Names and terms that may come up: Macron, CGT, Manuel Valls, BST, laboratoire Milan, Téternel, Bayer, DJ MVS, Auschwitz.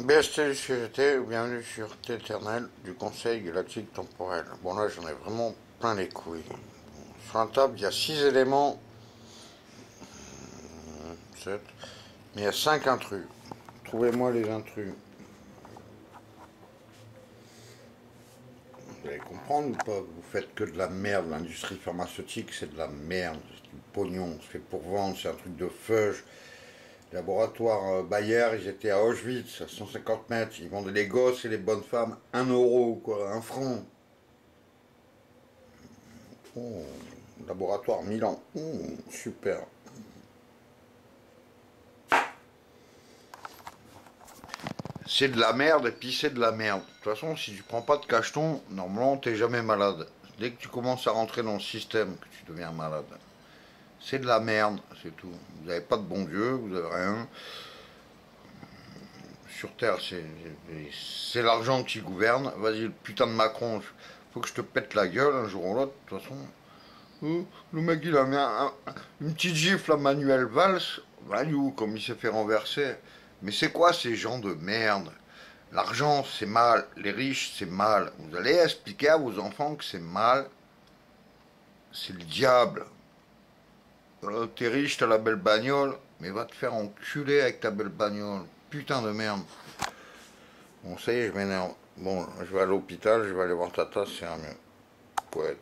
BST du CGT, bienvenue sur Téternel du Conseil galactique temporel. Bon là j'en ai vraiment plein les couilles. Bon, sur la table il y a 6 éléments, 7, mais il y a 5 intrus. Trouvez-moi les intrus. Vous allez comprendre ou pas? Vous faites que de la merde, l'industrie pharmaceutique c'est de la merde, c'est du pognon, c'est fait pour vendre, c'est un truc de feuge. Les laboratoires Bayer, ils étaient à Auschwitz, à 150 mètres, ils vendaient les gosses et les bonnes femmes 1 euro, quoi, 1 franc. Oh, laboratoire Milan, oh, super. C'est de la merde et puis c'est de la merde. De toute façon, si tu prends pas de cacheton, normalement t'es jamais malade. Dès que tu commences à rentrer dans le système, que tu deviens malade. C'est de la merde, c'est tout. Vous n'avez pas de bon Dieu, vous n'avez rien. Sur Terre, c'est l'argent qui gouverne. Vas-y, le putain de Macron, faut que je te pète la gueule un jour ou l'autre, de toute façon. Le mec, il a mis une petite gifle à Manuel Valls, comme il s'est fait renverser. Mais c'est quoi ces gens de merde? L'argent, c'est mal. Les riches, c'est mal. Vous allez expliquer à vos enfants que c'est mal. C'est le diable. T'es riche, t'as la belle bagnole, mais va te faire enculer avec ta belle bagnole. Putain de merde. Bon, ça y est, je m'énerve. Bon, je vais à l'hôpital, je vais aller voir Tata, c'est un mieux. Ouais.